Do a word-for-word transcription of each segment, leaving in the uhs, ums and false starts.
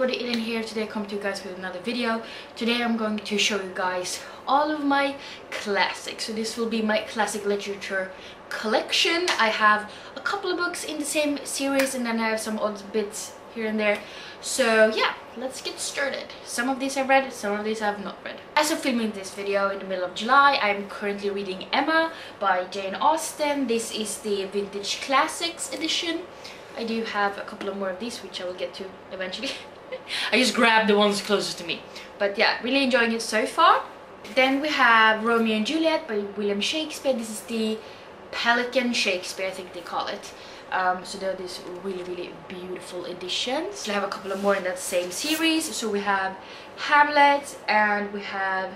everybody, Eden here. Today I come to you guys with another video. Today I'm going to show you guys all of my classics. So this will be my classic literature collection. I have a couple of books in the same series and then I have some odd bits here and there. So yeah, let's get started. Some of these I've read, some of these I've not read. As of filming this video in the middle of July, I'm currently reading Emma by Jane Austen. This is the Vintage Classics edition. I do have a couple of more of these, which I will get to eventually. I just grabbed the ones closest to me. But yeah, really enjoying it so far. Then we have Romeo and Juliet by William Shakespeare. This is the Pelican Shakespeare, I think they call it. Um, so there are these really, really beautiful editions. So I have a couple of more in that same series. So we have Hamlet and we have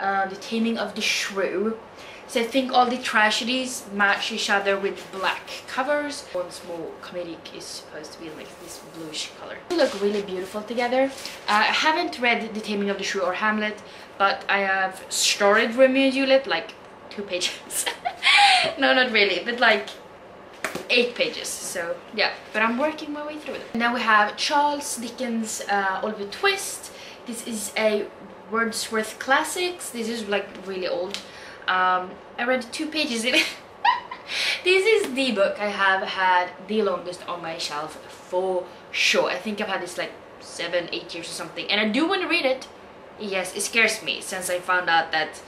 uh, The Taming of the Shrew. So I think all the tragedies match each other with black covers. One small comedic is supposed to be like this bluish color. They look really beautiful together. Uh, I haven't read The Taming of the Shrew or Hamlet, but I have started Romeo and Juliet, like two pages. No, not really, but like eight pages. So yeah, but I'm working my way through it. Now we have Charles Dickens' uh, Oliver Twist. This is a Wordsworth Classics. This is like really old. Um, I read two pages in it. This is the book I have had the longest on my shelf for sure. I think I've had this like seven, eight years or something. And I do want to read it. Yes, it scares me since I found out that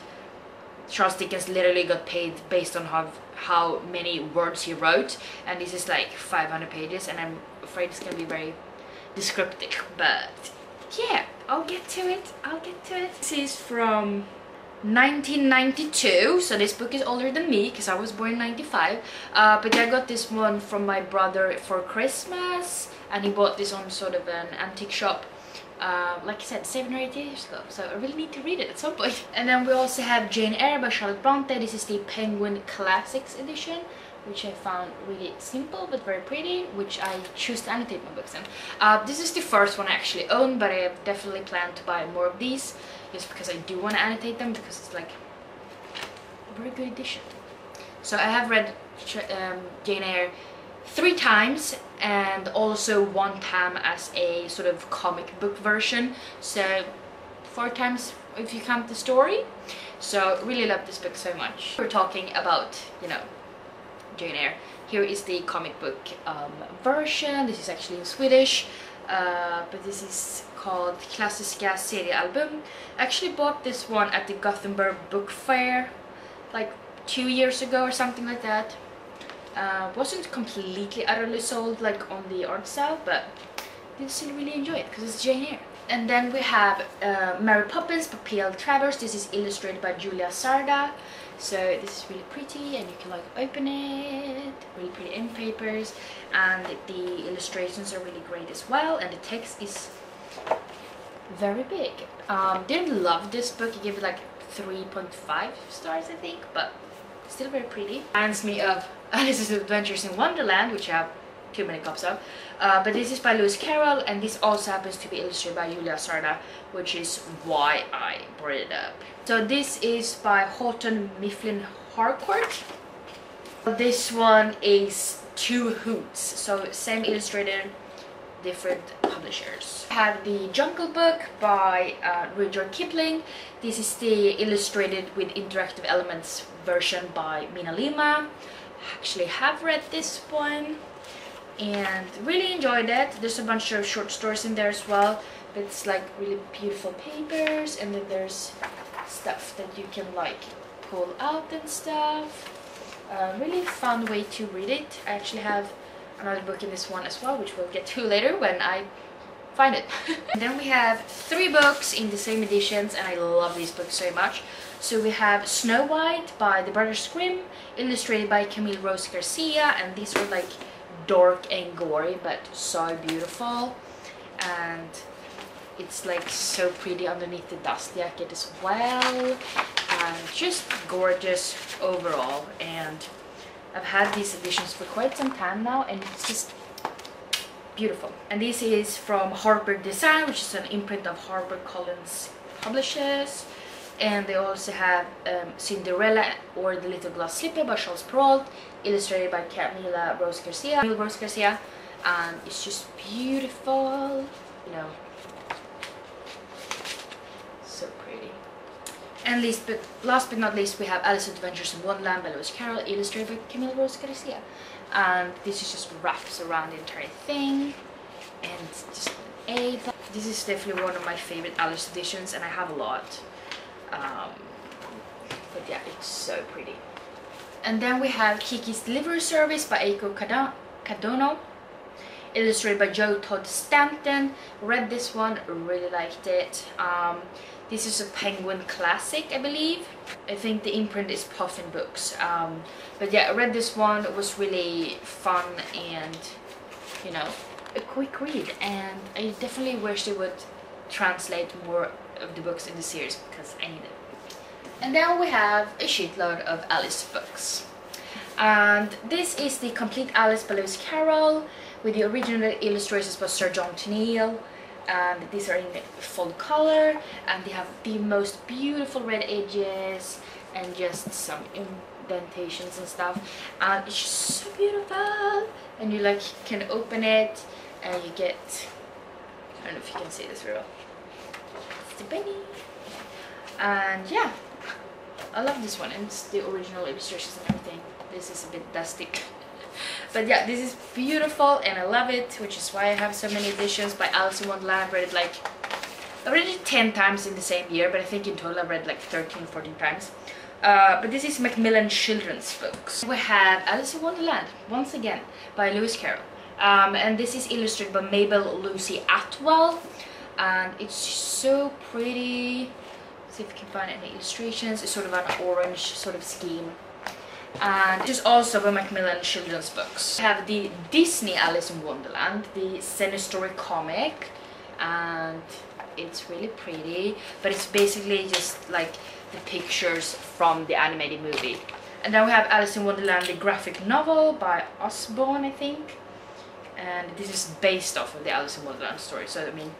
Charles Dickens literally got paid based on how, how many words he wrote. And this is like five hundred pages and I'm afraid it's going to be very descriptive. But yeah, I'll get to it. I'll get to it. This is from nineteen ninety-two, so this book is older than me because I was born in ninety-five, uh, but I got this one from my brother for Christmas and he bought this on sort of an antique shop, uh, like I said, seven or eight years ago, so I really need to read it at some point. And then we also have Jane Eyre by Charlotte Bronte. This is the Penguin Classics edition, which I found really simple but very pretty, which I choose to annotate my books in. Uh, this is the first one I actually own, but I have definitely planned to buy more of these, just because I do want to annotate them, because it's like a very good edition. So I have read um, Jane Eyre three times, and also one time as a sort of comic book version, so four times if you count the story. So really love this book so much. We're talking about, you know, Jane Eyre. Here is the comic book um, version. This is actually in Swedish, uh, but this is called Klassiska Serie Album. I actually bought this one at the Gothenburg Book Fair like two years ago or something like that. Uh, wasn't completely utterly sold like on the art sale, but did still really enjoy it because it's Jane Eyre. And then we have uh, Mary Poppins by P L Travers. This is illustrated by Julia Sarda. So this is really pretty and you can like open it, really pretty end papers, and the illustrations are really great as well, and the text is very big. Um, didn't love this book, I gave it like three point five stars I think, but still very pretty. Reminds me of Alice's Adventures in Wonderland, which I have too many cups of, uh, but this is by Lewis Carroll and this also happens to be illustrated by Julia Sarda, which is why I brought it up. So this is by Houghton Mifflin Harcourt. This one is Two Hoots, so same illustrator, different publishers. I have the Jungle Book by uh, Rudyard Kipling. This is the illustrated with interactive elements version by Mina Lima. I actually have read this one and really enjoyed it. There's a bunch of short stories in there as well, but it's like really beautiful papers, and then there's stuff that you can like pull out and stuff. Uh, really fun way to read it. I actually have another book in this one as well, which we'll get to later when I find it. And then we have three books in the same editions and I love these books so much. So we have Snow White by the Brothers Grimm, illustrated by Camille Rose Garcia, and these were like dark and gory but so beautiful, and it's like so pretty underneath the dust jacket as well, and just gorgeous overall. And I've had these editions for quite some time now and it's just beautiful. And this is from Harper Design, which is an imprint of Harper Collins Publishers, and they also have um, Cinderella or The Little Glass Slipper by Charles Perrault, illustrated by Camille Rose Garcia, Camille Rose Garcia, and it's just beautiful. You know, Montgomery. And least but, last but not least, we have Alice's Adventures in Wonderland by Lewis Carroll, illustrated by Camille Rose Garcia. And this is just wraps around the entire thing. And just an A. This is definitely one of my favorite Alice editions, and I have a lot. Um, but yeah, it's so pretty. And then we have Kiki's Delivery Service by Eiko Kadono, illustrated by Joe Todd Stanton. Read this one, really liked it. Um, This is a Penguin Classic, I believe. I think the imprint is Puffin Books. Um, but yeah, I read this one. It was really fun and, you know, a quick read. And I definitely wish they would translate more of the books in the series because I need it. And then we have a shitload of Alice books. And this is the Complete Alice by Lewis Carroll with the original illustrations by Sir John Tenniel. And these are in full color, and they have the most beautiful red edges and just some indentations and stuff, and it's just so beautiful. And you like can open it and you get, I don't know if you can see this very well, it's the bunny. And yeah, I love this one, and it's the original illustrations and everything. This is a bit dusty. But yeah, this is beautiful and I love it, which is why I have so many editions by Alice in Wonderland. I read it like, I read it ten times in the same year, but I think in total I read like thirteen, fourteen times. Uh, but this is Macmillan Children's Books. We have Alice in Wonderland, once again, by Lewis Carroll. Um, and this is illustrated by Mabel Lucy Atwell. And it's so pretty. Let's see if you can find any illustrations. It's sort of an orange sort of scheme. And this is also by Macmillan Children's Books. We have the Disney Alice in Wonderland, the Senistory comic, and it's really pretty, but it's basically just like the pictures from the animated movie. And then we have Alice in Wonderland, the graphic novel by Osborne, I think, and this is based off of the Alice in Wonderland story, so I mean,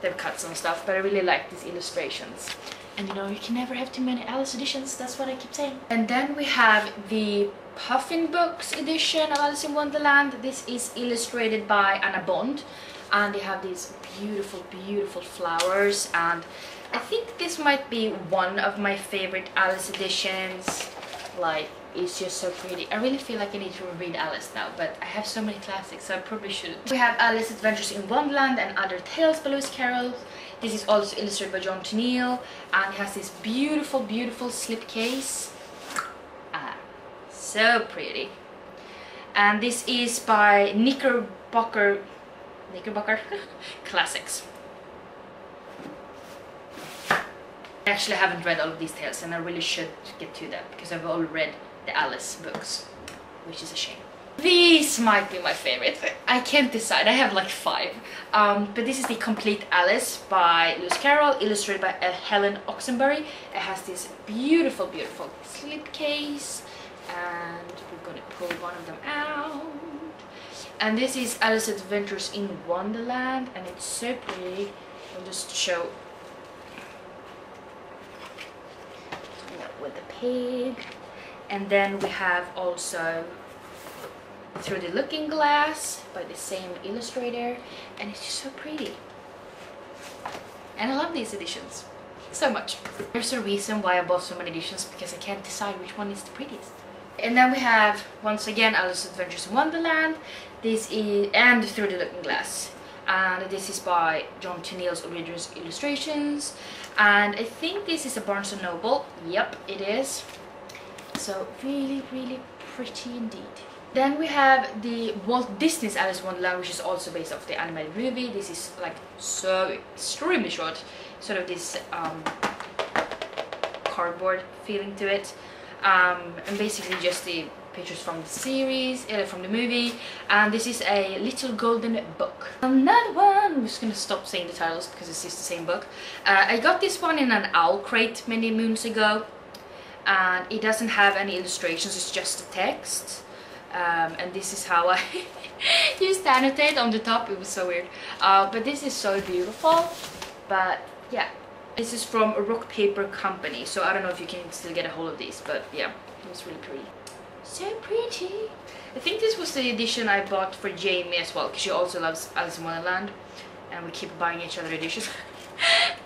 they've cut some stuff, but I really like these illustrations. And you know, you can never have too many Alice editions, that's what I keep saying. And then we have the Puffin Books edition of Alice in Wonderland. This is illustrated by Anna Bond. And they have these beautiful, beautiful flowers. And I think this might be one of my favorite Alice editions. Like, it's just so pretty. I really feel like I need to read Alice now, but I have so many classics, so I probably shouldn't. We have Alice Adventures in Wonderland and Other Tales by Lewis Carroll. This is also illustrated by John Tenniel, and it has this beautiful, beautiful slipcase. Ah, so pretty. And this is by Knickerbocker, Knickerbocker Classics. I actually haven't read all of these tales, and I really should get to that, because I've all read the Alice books, which is a shame. These might be my favorite. I can't decide. I have like five. Um, but this is the Complete Alice by Lewis Carroll, illustrated by uh, Helen Oxenbury. It has this beautiful, beautiful slipcase, and we're gonna pull one of them out. And this is Alice Adventures in Wonderland, and it's so pretty. I'll just show with the pig, and then we have also Through the Looking Glass by the same illustrator, and it's just so pretty, and I love these editions so much. There's a reason why I bought so many editions, because I can't decide which one is the prettiest. And then we have once again Alice's Adventures in Wonderland, this is and Through the Looking Glass, and this is by John Tenniel's original illustrations, and I think this is a Barnes and Noble. Yep, it is. So really, really pretty indeed. Then we have the Walt Disney's Alice in Wonderland, which is also based off the animated movie. This is like so extremely short, sort of this um, cardboard feeling to it, um, and basically just the pictures from the series, uh, from the movie. And this is a little golden book. Another one. I'm just gonna stop saying the titles because it's just the same book. Uh, I got this one in an owl crate many moons ago, and it doesn't have any illustrations. It's just the text. Um, and this is how I used to annotate on the top. It was so weird, uh, but this is so beautiful. But yeah, this is from a Rock Paper Company, so I don't know if you can still get a hold of these, but yeah, it was really pretty. So pretty. I think this was the edition I bought for Jamie as well, because she also loves Alice in Wonderland, and we keep buying each other editions.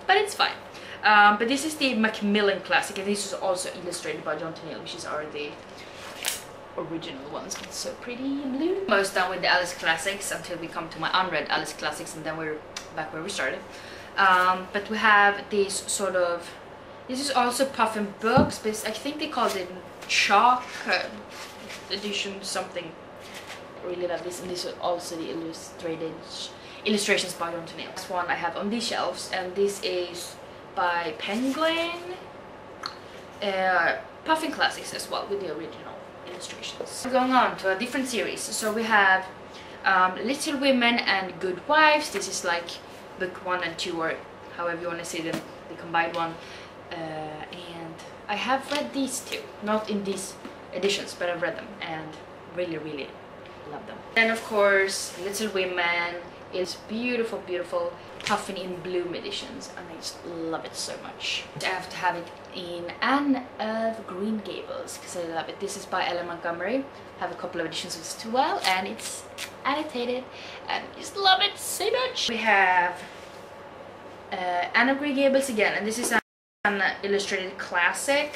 But it's fine. Um, but this is the Macmillan Classic, and this is also illustrated by John Tenniel, which is already original ones, but it's so pretty and blue. Almost done with the Alice Classics until we come to my unread Alice Classics, and then we're back where we started. Um, but we have these sort of, this is also Puffin Books, but I think they called it Chalk Edition something. I really love this, and this is also the illustrated illustrations by John Tenniel. This one I have on these shelves, and this is by Penguin uh, Puffin Classics as well, with the original illustrations. We're going on to a different series. So we have um, Little Women and Good Wives. This is like book one and two, or however you want to say them, the combined one. Uh, and I have read these two, not in these editions, but I've read them and really, really love them. And of course, Little Women is beautiful, beautiful Puffin in Bloom editions, and I just love it so much. I have to have it in Anne of Green Gables because I love it. This is by L M Montgomery. I have a couple of editions of this as well, and it's annotated, and I just love it so much. We have uh, Anne of Green Gables again, and this is an illustrated classic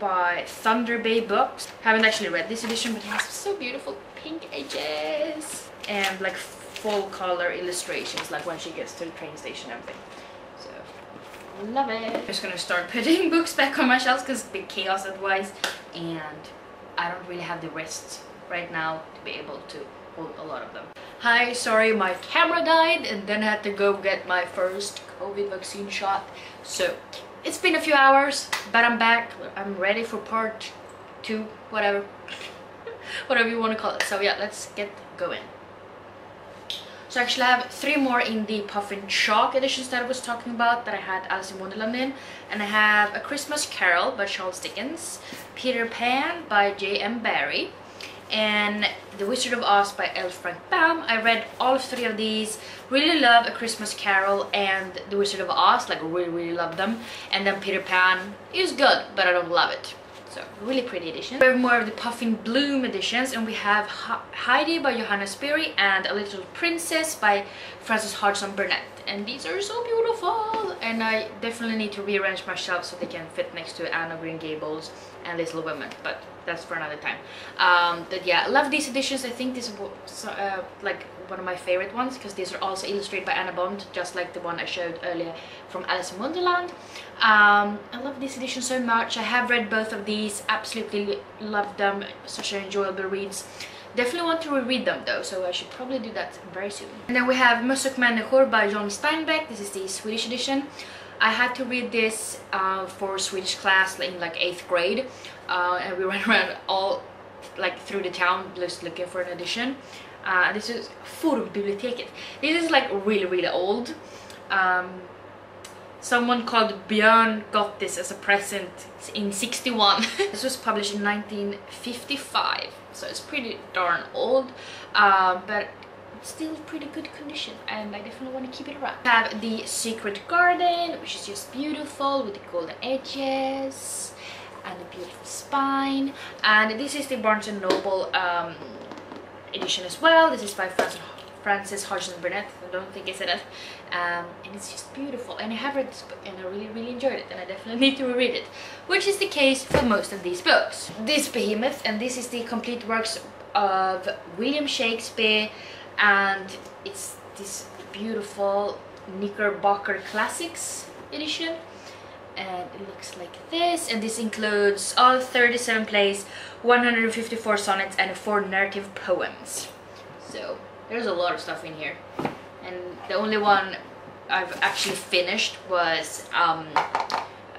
by Thunder Bay Books. I haven't actually read this edition, but it has so beautiful pink edges and like full color illustrations, like when she gets to the train station and everything. So, love it. I'm just gonna start putting books back on my shelves because it's a big chaos otherwise, and I don't really have the rest right now to be able to hold a lot of them. Hi, sorry, my camera died, and then I had to go get my first COVID vaccine shot. So, it's been a few hours, but I'm back. I'm ready for part two, whatever. Whatever you wanna call it. So yeah, let's get going. So actually I have three more in the Puffin Chalk editions that I was talking about, that I had Alice in Wonderland in. And I have A Christmas Carol by Charles Dickens, Peter Pan by J M Barrie, and The Wizard of Oz by L. Frank Baum. I read all three of these, really love A Christmas Carol and The Wizard of Oz, like really, really love them. And then Peter Pan is good, but I don't love it. So, really pretty edition. We have more of the Puffin Bloom editions, and we have Heidi by Johanna Spyri and A Little Princess by Frances Hodgson Burnett. And these are so beautiful! And I definitely need to rearrange my shelves so they can fit next to Anne of Green Gables and Little Women, but that's for another time. Um, but yeah, I love these editions. I think this is uh, like one of my favorite ones because these are also illustrated by Anna Bond, just like the one I showed earlier from Alice in Wonderland. Um, I love this edition so much. I have read both of these, absolutely love them, such enjoyable reads. Definitely want to reread them though, so I should probably do that very soon. And then we have Mussuk Människor by John Steinbeck. This is the Swedish edition. I had to read this uh, for Swedish class in like eighth grade, uh, and we ran around all like through the town just looking for an edition. Uh, this is Forbiblioteket. This is like really, really old. Um, someone called Björn got this as a present in sixty-one. This was published in nineteen fifty-five, so it's pretty darn old, uh, but still pretty good condition, and I definitely want to keep it around. We have The Secret Garden, which is just beautiful with the golden edges and the beautiful spine. And this is the Barnes and Noble um, edition as well. This is by Frances, Frances Hodgson Burnett. I don't think I said that. Um, and it's just beautiful, and I have read this book and I really, really enjoyed it, and I definitely need to reread it, which is the case for most of these books. This behemoth, and this is the complete works of William Shakespeare, and it's this beautiful Knickerbocker Classics edition, and it looks like this. And this includes all thirty-seven plays, one hundred fifty-four sonnets, and four narrative poems. So there's a lot of stuff in here, and the only one I've actually finished was um,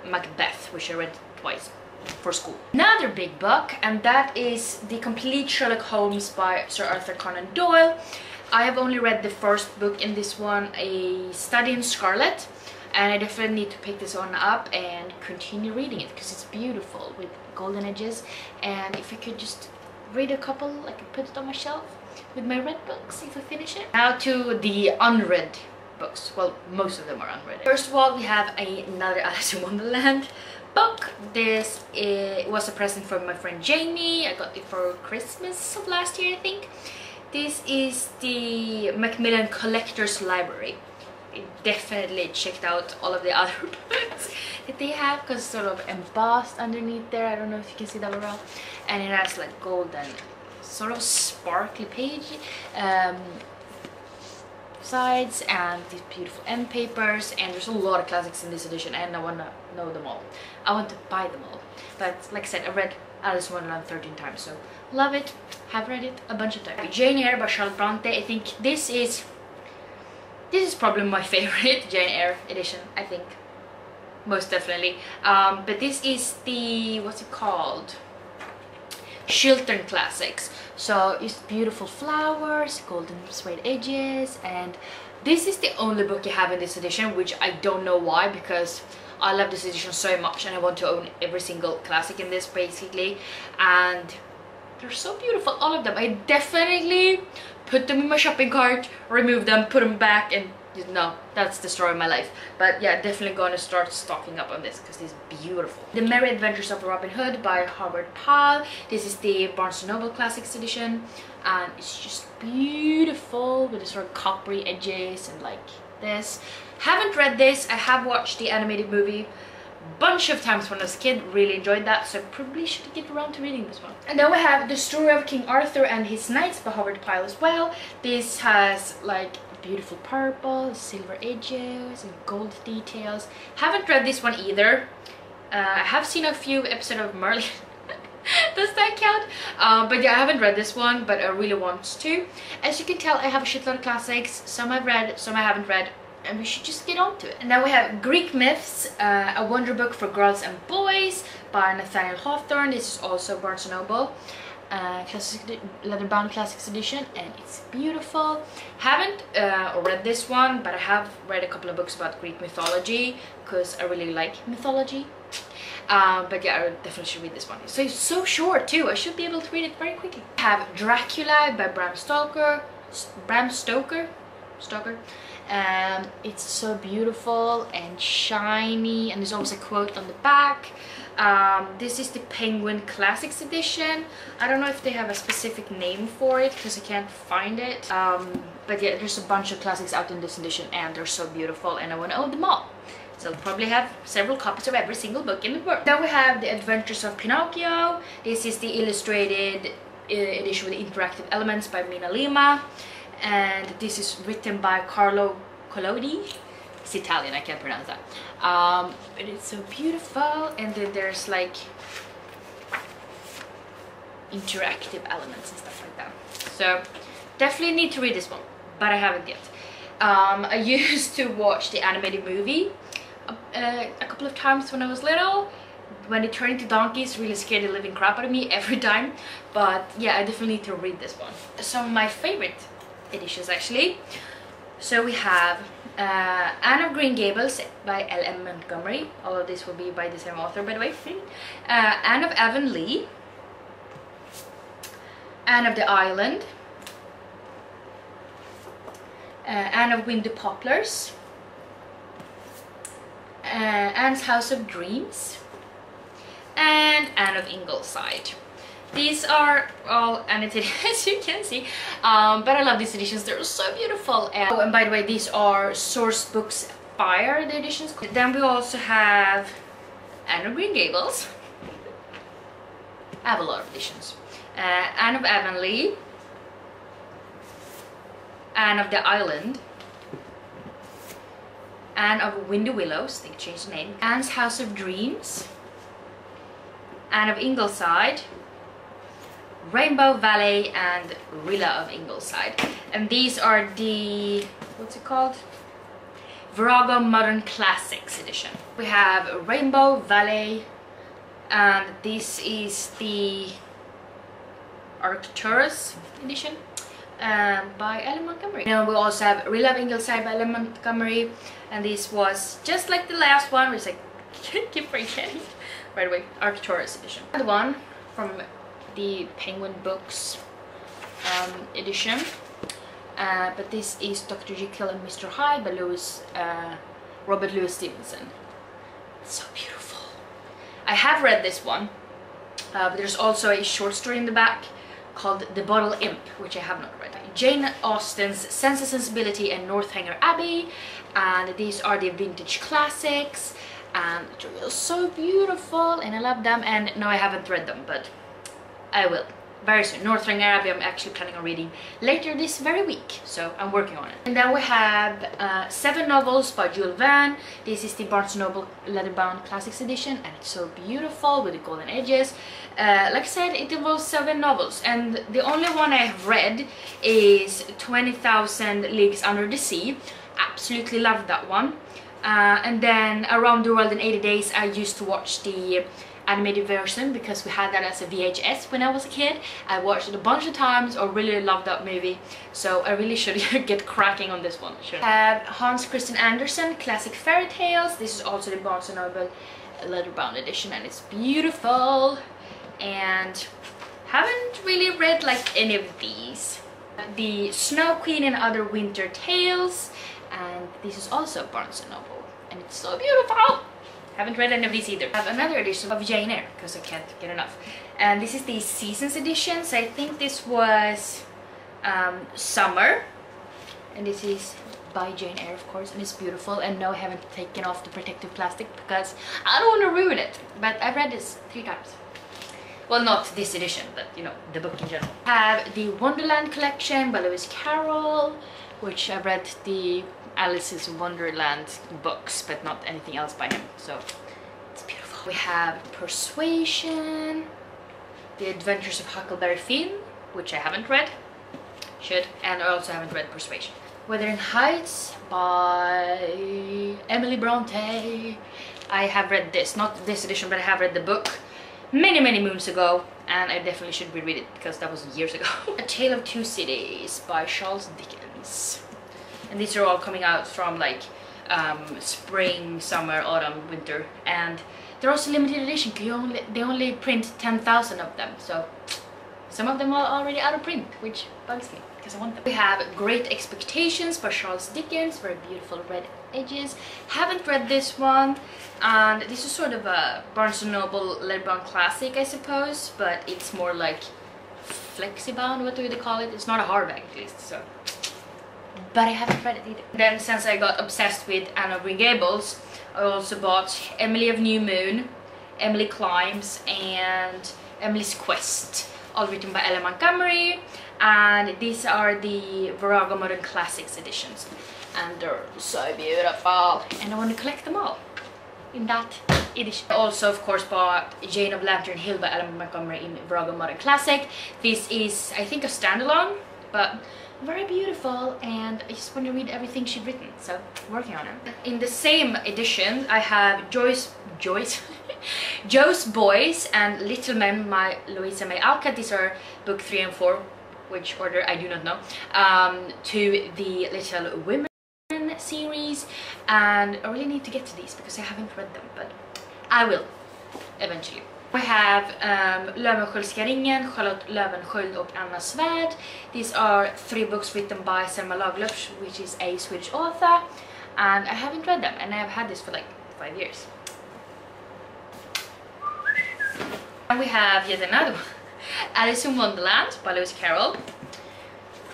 Macbeth, which I read twice for school. Another big book, and that is the complete Sherlock Holmes by Sir Arthur Conan Doyle. I have only read the first book in this one, A Study in Scarlet, and I definitely need to pick this one up and continue reading it because it's beautiful with golden edges. And if I could just read a couple, I could put it on my shelf with my red books if I finish it. Now to the unread books. Well, most of them are unread. First of all, we have another Alice in Wonderland book. This is, was a present from my friend Jamie. I got it for Christmas of last year, I think. This is the Macmillan Collector's Library. definitely checked out all of the other books that they have, because it's sort of embossed underneath there. I don't know if you can see that well, and it has like golden sort of sparkly page um, sides and these beautiful end papers, and there's a lot of classics in this edition and I want to know them all. I want to buy them all, but like I said, I read Alice in Wonderland thirteen times, so love it, have read it a bunch of times. Jane Eyre by Charlotte Bronte. I think this is This is probably my favorite Jane Eyre edition, I think, most definitely. Um, but this is the, what's it called? Chiltern Classics. So it's beautiful flowers, golden suede edges, and this is the only book you have in this edition, which I don't know why, because I love this edition so much and I want to own every single classic in this, basically. And they're so beautiful, all of them. I definitely put them in my shopping cart, remove them, put them back, and you know, that's the story of my life. But yeah, definitely going to start stocking up on this because it's beautiful. The Merry Adventures of Robin Hood by Howard Pyle. This is the Barnes and Noble Classics edition, and it's just beautiful with the sort of coppery edges and like this. Haven't read this. I have watched the animated movie bunch of times when I was a kid, really enjoyed that, so probably should get around to reading this one. And then we have The Story of King Arthur and His Knights by Howard Pyle as well. This has like beautiful purple, silver edges and gold details. Haven't read this one either. Uh, I have seen a few episodes of Merlin. Does that count? Um, but yeah, I haven't read this one, but I really want to. As you can tell, I have a shitload of classics. Some I've read, some I haven't read, and we should just get on to it. And then we have Greek Myths, uh, a wonder book for girls and boys by Nathaniel Hawthorne. This is also Barnes and Noble, uh, classic, leather-bound classics edition, and it's beautiful. Haven't uh, read this one, but I have read a couple of books about Greek mythology because I really like mythology. Um, but yeah, I definitely should read this one. So it's so short too, I should be able to read it very quickly. I have Dracula by Bram Stoker, Bram Stoker? Stoker? Um, it's so beautiful and shiny, and there's always a quote on the back. Um, this is the Penguin Classics edition. I don't know if they have a specific name for it because I can't find it, um, but yeah, there's a bunch of classics out in this edition and they're so beautiful and I want to own them all. So I'll probably have several copies of every single book in the world. Then we have The Adventures of Pinocchio. This is the illustrated uh, edition with interactive elements by Mina Lima. And this is written by Carlo Collodi. It's Italian, I can't pronounce that. Um, but it's so beautiful, and then there's like interactive elements and stuff like that. So definitely need to read this one, but I haven't yet. Um, I used to watch the animated movie a, uh, a couple of times when I was little. When they turn into donkeys, really scared the living crap out of me every time. But yeah, I definitely need to read this one. Some of my favorite editions actually. So we have uh, Anne of Green Gables by L M Montgomery. All of this will be by the same author, by the way. Uh, Anne of Avonlea, Anne of the Island, uh, Anne of Windy Poplars, uh, Anne's House of Dreams, and Anne of Ingleside. These are all annotated, as you can see, um, but I love these editions, they're so beautiful. And, oh, and by the way, these are Source Books Fire, the editions. Then we also have Anne of Green Gables. I have a lot of editions. Uh, Anne of Avonlea, Anne of the Island, Anne of Windy Willows, they changed the name, Anne's House of Dreams, Anne of Ingleside, Rainbow Valley, and Rilla of Ingleside. And these are the, what's it called? Virago Modern Classics edition. We have Rainbow Valley, and this is the Arcturus edition um, by L M Montgomery. Now we also have Rilla of Ingleside by L M Montgomery, and this was just like the last one, which I keep forgetting. By the way, Arcturus edition. Another one from the Penguin Books um, edition, uh, but this is Doctor Jekyll and Mister Hyde by Lewis, uh, Robert Louis Stevenson. It's so beautiful. I have read this one, uh, but there's also a short story in the back called The Bottle Imp, which I have not read. Jane Austen's Sense and Sensibility and Northanger Abbey, and these are the vintage classics, and they're so beautiful and I love them. And no, I haven't read them, but I will very soon. Northanger Abbey I'm actually planning on reading later this very week, so I'm working on it. And then we have uh, seven novels by Jules Verne. This is the Barnes and Noble leatherbound classics edition, and it's so beautiful with the golden edges. Uh, like I said, it involves seven novels, and the only one I have read is twenty thousand Leagues Under the Sea. Absolutely love that one. Uh, and then Around the World in eighty days, I used to watch the animated version because we had that as a V H S when I was a kid. I watched it a bunch of times. I really loved that movie, so I really should get cracking on this one. Sure. Have Hans Christian Andersen, Classic Fairy Tales. This is also the Barnes and Noble leatherbound edition, and it's beautiful. And haven't really read like any of these. The Snow Queen and Other Winter Tales, and this is also Barnes and Noble, and it's so beautiful. Haven't read any of these either. I have another edition of Jane Eyre because I can't get enough, and this is the Seasons edition. So I think this was um, summer, and this is by Jane Eyre, of course, and it's beautiful. And no, I haven't taken off the protective plastic because I don't want to ruin it, but I've read this three times. Well, not this edition, but you know, the book in general. I have the Wonderland collection by Lewis Carroll, which I read the Alice's Wonderland books, but not anything else by him, so it's beautiful. We have Persuasion, The Adventures of Huckleberry Finn, which I haven't read, should, and I also haven't read Persuasion. Wuthering Heights by Emily Bronte. I have read this, not this edition, but I have read the book many, many moons ago, and I definitely should reread it because that was years ago. A Tale of Two Cities by Charles Dickens. And these are all coming out from like um, spring, summer, autumn, winter, and they're also limited edition. You only, they only print ten thousand of them, so some of them are already out of print, which bugs me because I want them. We have Great Expectations by Charles Dickens, very beautiful red edges. Haven't read this one, and this is sort of a Barnes and Noble leatherbound classic, I suppose, but it's more like flexibound, what do they call it? It's not a hardback at least, so. But I haven't read it either. Then, since I got obsessed with Anne of Green Gables, I also bought Emily of New Moon, Emily Climbs, and Emily's Quest, all written by L M Montgomery, and these are the Virago Modern Classics editions, and they're so beautiful, and I want to collect them all in that edition. I also, of course, bought Jane of Lantern Hill by L M Montgomery in Virago Modern Classic. This is, I think, a standalone, but very beautiful, and I just want to read everything she'd written, so working on it. In the same edition, I have Joyce, Joyce, Joe's Boys and Little Men by Louisa May Alcott. These are book three and four, which order I do not know, um, to the Little Women series, and I really need to get to these because I haven't read them, but I will eventually. We have um, Löwenskiöldska ringen, Charlotte Löwenskiöld och Anna Svärd. These are three books written by Selma Lagerlöf, which is a Swedish author, and I haven't read them, and I have had this for like five years. And we have yet another one. Alice in Wonderland by Lewis Carroll.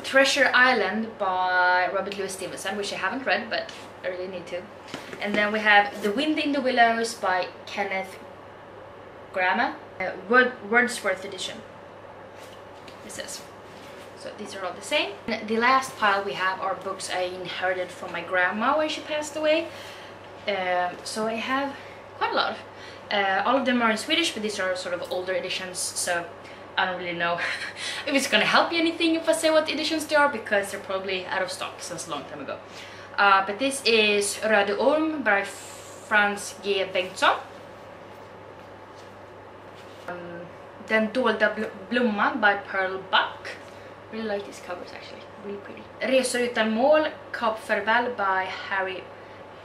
Treasure Island by Robert Louis Stevenson, which I haven't read, but I really need to. And then we have The Wind in the Willows by Kenneth Grammar, uh, Word, Wordsworth edition, it says. So these are all the same. And the last pile we have are books I inherited from my grandma when she passed away. Uh, so I have quite a lot. Uh, all of them are in Swedish, but these are sort of older editions, so I don't really know if it's gonna help you anything if I say what editions they are, because they're probably out of stock since a long time ago. Uh, but this is Röde Orm by Frans G. Bengtsson. Um, Den dolda bl blomman by Pearl Buck. Really like these covers actually, really pretty. Resor utan mål, Kap Farväl by Harry,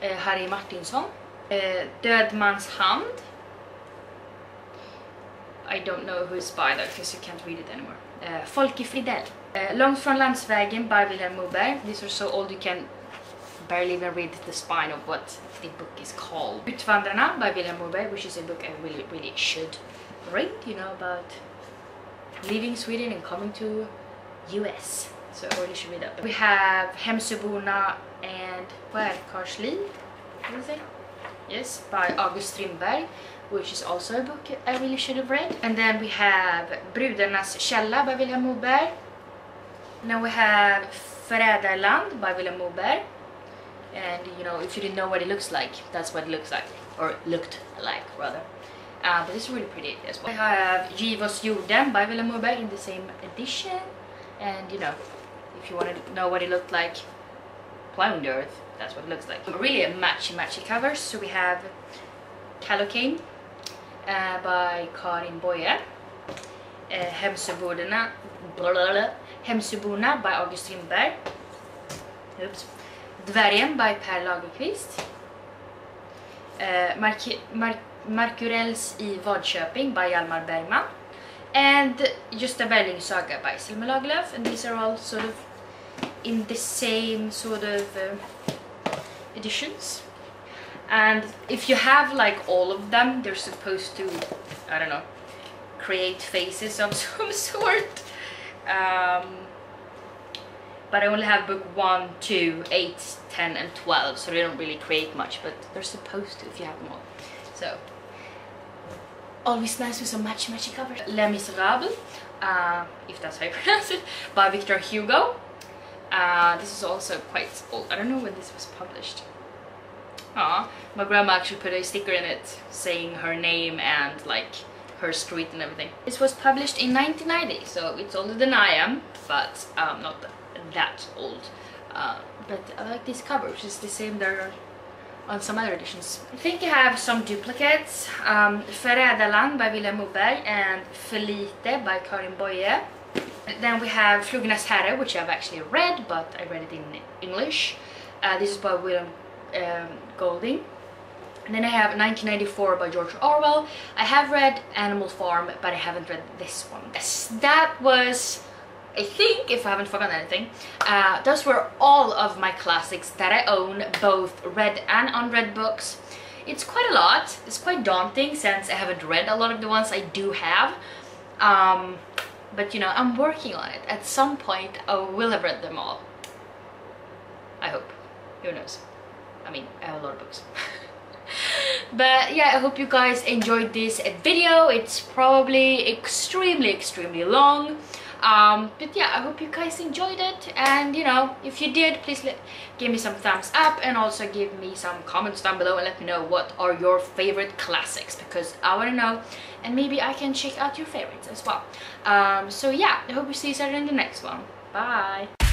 uh, Harry Martinsson. Uh, Dödmans hand. I don't know who's by that because you can't read it anymore. Uh, Folk I Fridell. Uh, Långt från landsvägen by Vilhelm Moberg. These are so old you can barely even read the spine of what the book is called. Utvandrarna by Vilhelm Moberg, which is a book I really, really should read, you know, about leaving Sweden and coming to U S. Så jag really should read up. We have Hemsöborna and Skärkarsliv, what is it? Yes, by August Strindberg, which is also a book I really should have read. And then we have Brudarnas källa by Vilhelm Moberg. Now we have Fäderland by Vilhelm Moberg. And you know, if you didn't know what it looks like, that's what it looks like, or looked like rather. Uh, but it's really pretty as well. I have Givås jorden by Vilhelm Moberg in the same edition. And you know, if you want to know what it looked like, plowing the earth, that's what it looks like. Really a matchy matchy covers. So we have Callokane uh, by Karin Boyer, uh, Hemsöborna, blah, blah, blah, Hemsöborna by August Strindberg, oops, Dvärgen by Per Lagerqvist, uh, Mark Mark Markurells i Vadköping by Hjalmar Bergman, and Gösta Berlings Saga by Selma Lagerlöf. And these are all sort of in the same sort of uh, editions. And if you have like all of them, they're supposed to, I don't know, create faces of some sort. Um, but I only have book one, two, eight, ten and twelve, so they don't really create much, but they're supposed to if you have them all. So, always nice with some matchy matchy covers. Les Miserables, uh, if that's how you pronounce it, by Victor Hugo. Uh, this is also quite old. I don't know when this was published. Aww. My grandma actually put a sticker in it saying her name and like her street and everything. This was published in nineteen ninety, so it's older than I am, but um, not that old. Uh, but I like this cover, which is the same there on some other editions. I think I have some duplicates. Um, Fäderland by Vilhelm Moberg and Felice by Karin Boyer. Then we have Flugornas Herre, which I've actually read, but I read it in English. Uh, this is by William um, Golding. And then I have nineteen ninety-four by George Orwell. I have read Animal Farm, but I haven't read this one. Yes, that was, I think, if I haven't forgotten anything, uh, those were all of my classics that I own, both read and unread books. It's quite a lot. It's quite daunting since I haven't read a lot of the ones I do have. Um, But you know, I'm working on it. At some point, I will have read them all. I hope. Who knows? I mean, I have a lot of books. But yeah, I hope you guys enjoyed this video. It's probably extremely, extremely long. Um, but yeah, I hope you guys enjoyed it. And you know, if you did, please let, give me some thumbs up and also give me some comments down below and let me know what are your favorite classics, because I want to know, and maybe I can check out your favorites as well. Um, so yeah, I hope you see each other in the next one. Bye!